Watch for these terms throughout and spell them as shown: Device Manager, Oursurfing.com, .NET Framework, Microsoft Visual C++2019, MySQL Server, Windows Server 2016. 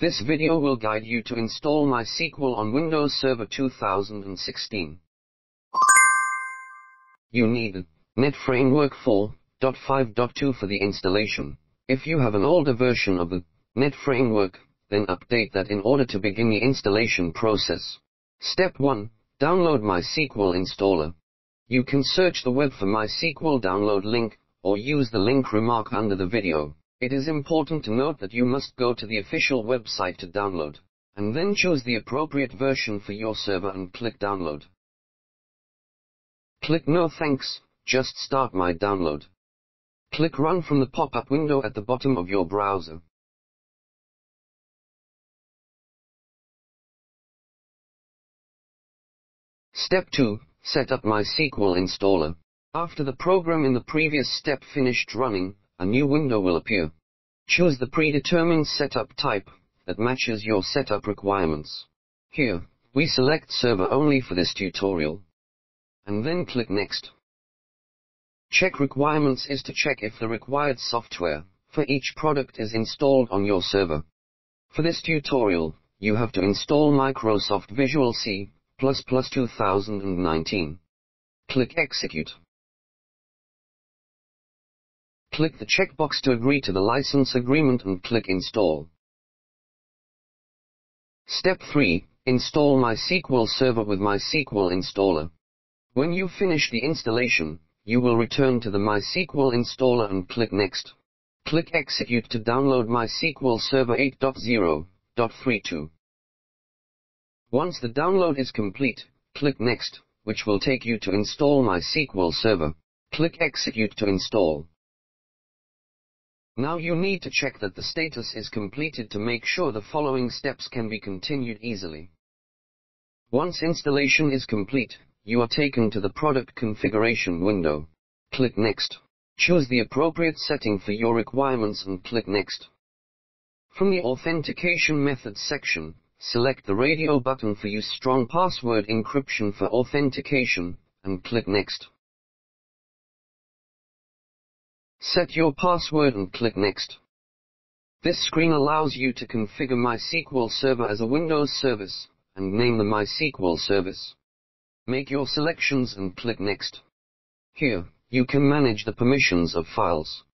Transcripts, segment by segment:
This video will guide you to install MySQL on Windows Server 2016. You need .NET Framework 4.5.2 for the installation. If you have an older version of the .NET Framework, then update that in order to begin the installation process. Step 1. Download MySQL Installer. You can search the web for MySQL download link, or use the link remark under the video. It is important to note that you must go to the official website to download, and then choose the appropriate version for your server and click download. Click no thanks, just start my download. Click run from the pop-up window at the bottom of your browser. Step 2. Set up MySQL Installer. After the program in the previous step finished running, a new window will appear. Choose the predetermined setup type that matches your setup requirements. Here, we select server only for this tutorial, and then click Next. Check requirements is to check if the required software for each product is installed on your server. For this tutorial, you have to install Microsoft Visual C++ 2019. Click Execute. Click the checkbox to agree to the license agreement and click Install. Step 3. Install MySQL Server with MySQL Installer. When you finish the installation, you will return to the MySQL Installer and click Next. Click Execute to download MySQL Server 8.0.32. Once the download is complete, click Next, which will take you to install MySQL Server. Click Execute to install. Now you need to check that the status is completed to make sure the following steps can be continued easily. Once installation is complete, you are taken to the product configuration window. Click Next. Choose the appropriate setting for your requirements and click Next. From the authentication methods section, select the radio button for Use Strong Password Encryption for authentication, and click Next. Set your password and click Next. This screen allows you to configure MySQL Server as a Windows service, and name the MySQL service. Make your selections and click Next. Here, you can manage the permissions of files.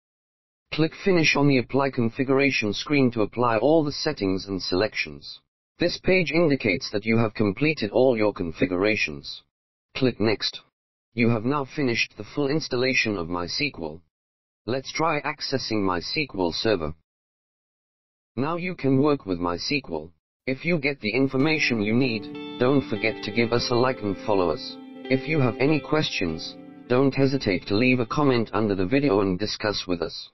Click Finish on the Apply Configuration screen to apply all the settings and selections. This page indicates that you have completed all your configurations. Click Next. You have now finished the full installation of MySQL. Let's try accessing MySQL Server. Now you can work with MySQL. If you get the information you need, don't forget to give us a like and follow us. If you have any questions, don't hesitate to leave a comment under the video and discuss with us.